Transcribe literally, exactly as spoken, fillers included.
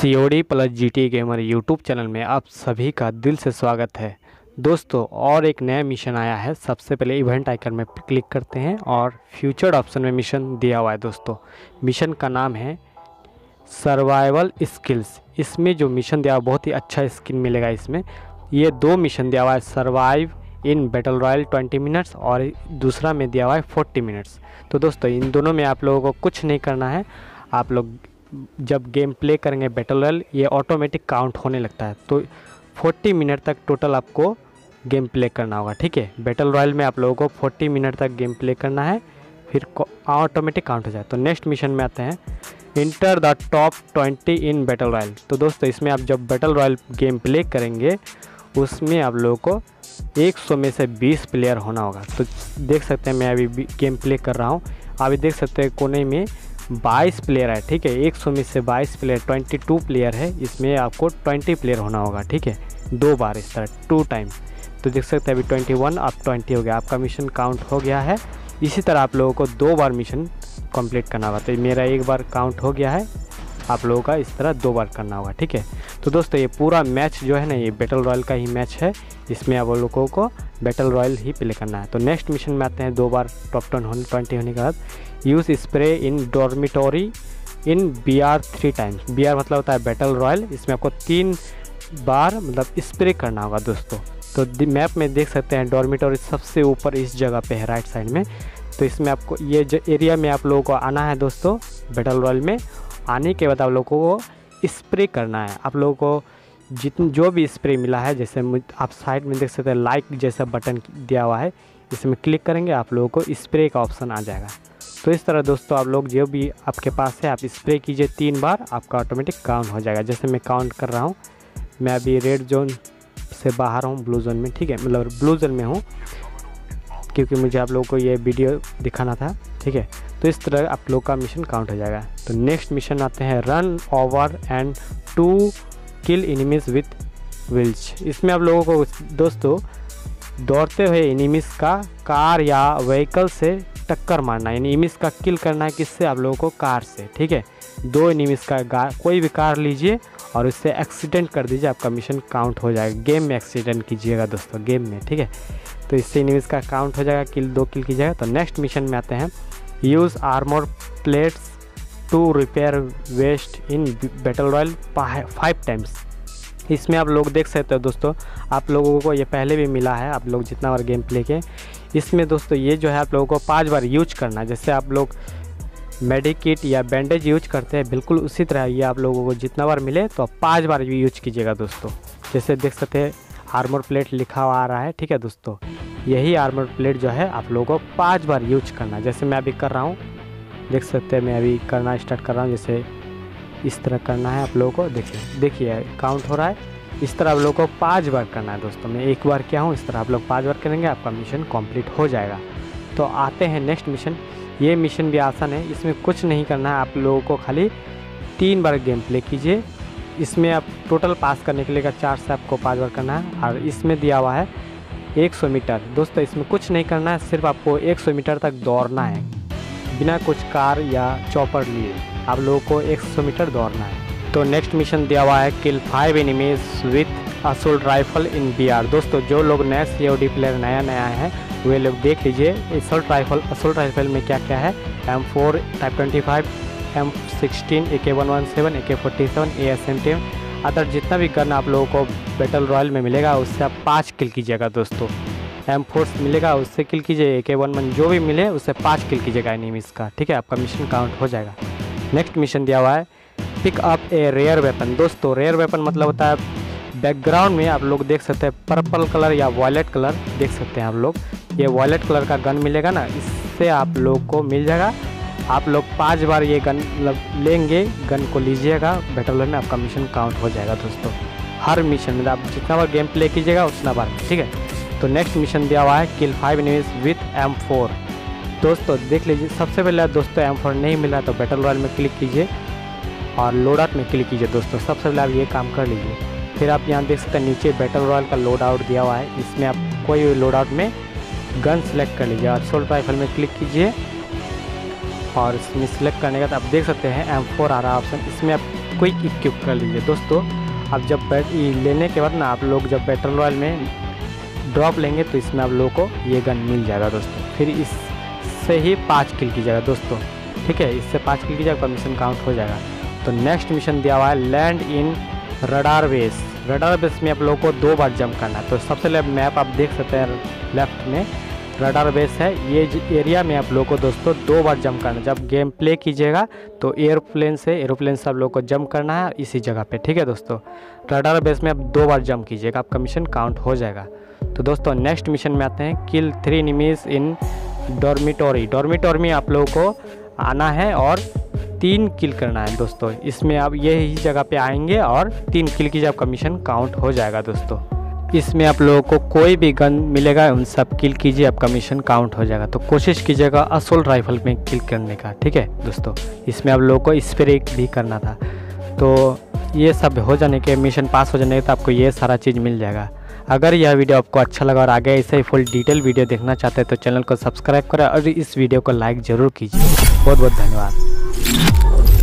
COD plus GT gamer YouTube channel में आप सभी का दिल से स्वागत है दोस्तों। और एक नया मिशन आया है। सबसे पहले इवेंट आइकन में क्लिक करते हैं और फ्यूचर ऑप्शन में मिशन दिया हुआ है दोस्तों। मिशन का नाम है सर्वाइवल स्किल्स। इसमें जो मिशन दिया हुआ बहुत ही अच्छा स्किन मिलेगा। इसमें ये दो मिशन दिया हुआ है, सर्वाइव इन बैटल रॉयल बीस मिनट्स और दूसरा में दिया हुआ है चालीस मिनट्स। तो दोस्तों इन दोनों में आप लोगों को कुछ नहीं करना है। आप लोग जब गेम प्ले करेंगे बैटल रॉयल ये ऑटोमेटिक काउंट होने लगता है। तो चालीस मिनट तक टोटल आपको गेम प्ले करना होगा, ठीक है। बैटल रॉयल में आप लोगों को चालीस मिनट तक गेम प्ले करना है, फिर ऑटोमेटिक काउंट हो जाए। तो नेक्स्ट मिशन में आते हैं, enter the top twenty in battle royale. तो दोस्तों इसमें आप जब बैटल रॉयल गेम प्ले करेंगे उसमें आप लोगों को एक सौ में से बीस प्लेयर होना होगा। तो देख सकते हैं मैं अभी गेम प्ले कर रहा हूँ। अभी देख सकते हैं कोने में बाईस प्लेयर है, ठीक है। एक सौ में से बाईस प्लेयर, बाईस प्लेयर है। इसमें आपको बीस प्लेयर होना होगा, ठीक है, दो बार इस तरह टू टाइम। तो देख सकते हैं अभी इक्कीस, आप बीस हो गया, आपका मिशन काउंट हो गया है। इसी तरह आप लोगों को दो बार मिशन कंप्लीट करना होगा। तो मेरा एक बार काउंट हो गया है, आप लोगों का इस तरह दो बार करना होगा, ठीक है। तो दोस्तों ये पूरा मैच जो है ना ये बैटल रॉयल का ही मैच है। इसमें आप लोगों को बैटल रॉयल ही प्ले करना है। तो नेक्स्ट मिशन में आते हैं, दो बार टॉप टेन होने ट्वेंटी होने के बाद, use spray in dormitory in B R three times. B R मतलब होता है बैटल रॉयल। इसमें आपको तीन बार मतलब स्प्रे करना होगा दोस्तों। तो मैप में देख सकते हैं डॉर्मिटोरी सबसे ऊपर इस जगह पे है, राइट साइड में। तो इसमें आपको ये जो एरिया में आप लोगों को आना है दोस्तों, बैटल रॉयल में आने के बाद आप लोगों को स्प्रे करना है। आप लोगों को जितनी जो भी स्प्रे मिला है, जैसे आप साइड में देख सकते हैं लाइक जैसा बटन दिया हुआ है, इसमें क्लिक करेंगे आप लोगों को स्प्रे का ऑप्शन आ जाएगा। तो इस तरह दोस्तों आप लोग जो भी आपके पास है आप स्प्रे कीजिए तीन बार, आपका ऑटोमेटिक काउंट हो जाएगा। जैसे मैं काउंट कर रहा हूँ, मैं अभी रेड जोन से बाहर हूँ, ब्लू जोन में, ठीक है, मतलब ब्लू जोन में हूँ क्योंकि मुझे आप लोगों को ये वीडियो दिखाना था, ठीक है। तो इस तरह आप लोग का मिशन काउंट हो जाएगा। तो नेक्स्ट मिशन आते हैं, run over and to kill enemies with wheels. इसमें आप लोगों को दोस्तों दौड़ते हुए एनिमीज का कार या व्हीकल से टक्कर मारना है, एनिमीज का किल करना है। किससे? आप लोगों को कार से, ठीक है। दो एनिमीज का कोई भी कार लीजिए और उससे एक्सीडेंट कर दीजिए, आपका मिशन काउंट हो जाएगा। गेम में एक्सीडेंट कीजिएगा दोस्तों, गेम में, ठीक है। तो इससे एनिमीज का काउंट हो जाएगा, किल दो किल कीजिएगा। तो नेक्स्ट मिशन में आते हैं, use armour plates to repair vest in battle royale five times. इसमें आप लोग देख सकते हो दोस्तों, आप लोगों को ये पहले भी मिला है, आप लोग जितना बार गेम प्ले के। इसमें दोस्तों ये जो है आप लोगों को पाँच बार यूज करना है। जैसे आप लोग मेडिकिट या बैंडेज यूज करते हैं, बिल्कुल उसी तरह ये आप लोगों को जितना बार मिले तो आप पाँच बार यूज कीजिएगा दोस्तों। जैसे देख सकते हैं आर्मर प्लेट लिखा हुआ आ रहा है, ठीक है दोस्तों। यही आर्मर प्लेट जो है आप लोगों को पाँच बार यूज करना है। जैसे मैं अभी कर रहा हूँ, देख सकते हैं मैं अभी करना स्टार्ट कर रहा हूँ। जैसे इस तरह करना है आप लोगों को, देखिए देखिए काउंट हो रहा है। इस तरह आप लोगों को पाँच बार करना है दोस्तों। मैं एक बार क्या हूँ, इस तरह आप लोग पाँच बार करेंगे, आपका मिशन कम्प्लीट हो जाएगा। तो आते हैं नेक्स्ट मिशन। ये मिशन भी आसान है, इसमें कुछ नहीं करना है। आप लोगों को खाली तीन बार गेम प्ले कीजिए। इसमें आप टोटल पास करने के लिए चार से आपको पाँच बार करना है। और इसमें दिया हुआ है एक सौ मीटर। दोस्तों इसमें कुछ नहीं करना है, सिर्फ आपको एक सौ मीटर तक दौड़ना है बिना कुछ कार या चॉपर लिए। आप लोगों को एक सौ मीटर दौड़ना है। तो नेक्स्ट मिशन दिया हुआ है, kill five enemies with assault rifle in B R. दोस्तों जो लोग नए सी ओ डी प्लेयर नया नया है वे लोग देख लीजिए असोल्ट राइफल। असोल्ट राइफल में क्या क्या है, M four type twenty five, M sixteen, A K one seventeen, A K forty seven, A S M T, other जितना भी गन आप लोगों को बैटल रॉयल में मिलेगा उससे आप पाँच किल कीजिएगा दोस्तं। एम फोर्स मिलेगा उससे किल कीजिए, ए के वन वन जो भी मिले उससे पाँच किल कीजिएगा एनिमीज का, ठीक है, आपका मिशन काउंट हो जाएगा। नेक्स्ट मिशन दिया हुआ है, pick up a rare weapon. दोस्तों रेयर वेपन मतलब होता है, बैकग्राउंड में आप लोग देख सकते हैं पर्पल कलर या वॉयलेट कलर देख सकते हैं आप लोग, ये वॉयलेट कलर का गन मिलेगा ना, इससे आप लोग को मिल जाएगा। आप लोग पाँच बार ये गन लेंगे, गन को लीजिएगा, बैटल रॉयल में आपका मिशन काउंट हो जाएगा दोस्तों। हर मिशन में आप जितना बार गेम प्ले कीजिएगा उतना बार, ठीक है। तो नेक्स्ट मिशन दिया हुआ है, kill five enemies with M four. दोस्तों देख लीजिए, सबसे पहले दोस्तों एम फोर नहीं मिला तो बैटल रॉयल में क्लिक कीजिए और लोड आउट में क्लिक कीजिए दोस्तों। सबसे पहले आप ये काम कर लीजिए। फिर आप यहाँ देख सकते हैं नीचे बैटल रॉयल का लोड आउट दिया हुआ है, इसमें आप कोई भी लोड आउट में गन सेलेक्ट कर लीजिए और असॉल्ट राइफल में क्लिक कीजिए। और इसमें सेलेक्ट करने के बाद आप देख सकते हैं एम फोर आ रहा ऑप्शन, इसमें आप क्विक इक्विप कर लीजिए। दोस्तों अब जब लेने के बाद ना आप लोग जब बैटल रॉयल में ड्रॉप लेंगे तो इसमें आप लोगों को ये गन मिल जाएगा दोस्तों। फिर इससे ही पाँच किल की जगह दोस्तों, ठीक है, इससे पाँच किल की जगह मिशन काउंट हो जाएगा। तो नेक्स्ट मिशन दिया हुआ है land in radar base. Radar base में आप लोगों को दो बार जंप करना है। तो सबसे लेफ्ट मैप आप देख सकते हैं, लेफ्ट में रडार बेस है, ये एरिया में आप लोगों को दोस्तों दो बार जंप करना है। जब गेम प्ले कीजिएगा तो एयरप्लेन से एरोप्लेन से आप लोगों को जंप करना है इसी जगह पे, ठीक है दोस्तों। रडार बेस में आप दो बार जंप कीजिएगा, आपका मिशन काउंट हो जाएगा। तो दोस्तों नेक्स्ट मिशन में आते हैं किल थ्री एनिमीज इन डॉर्मिटोरी। डॉर्मिटोरी में आप लोगों को आना है और तीन किल करना है दोस्तों। इसमें आप यही जगह पे आएंगे और तीन किल की जब आपका मिशन काउंट हो जाएगा दोस्तों। इसमें आप लोगों को कोई भी गन मिलेगा उन सब किल कीजिए, आपका मिशन काउंट हो जाएगा। तो कोशिश कीजिएगा असोल्ट राइफल में किल करने का, ठीक है दोस्तों। इसमें आप लोगों को स्प्रे भी करना था। तो ये सब हो जाने के, मिशन पास हो जाने के, तो आपको ये सारा चीज़ मिल जाएगा। अगर यह वीडियो आपको अच्छा लगा और आगे ऐसे ही फुल डिटेल वीडियो देखना चाहते हैं तो चैनल को सब्सक्राइब करें और इस वीडियो को लाइक ज़रूर कीजिए। बहुत बहुत धन्यवाद।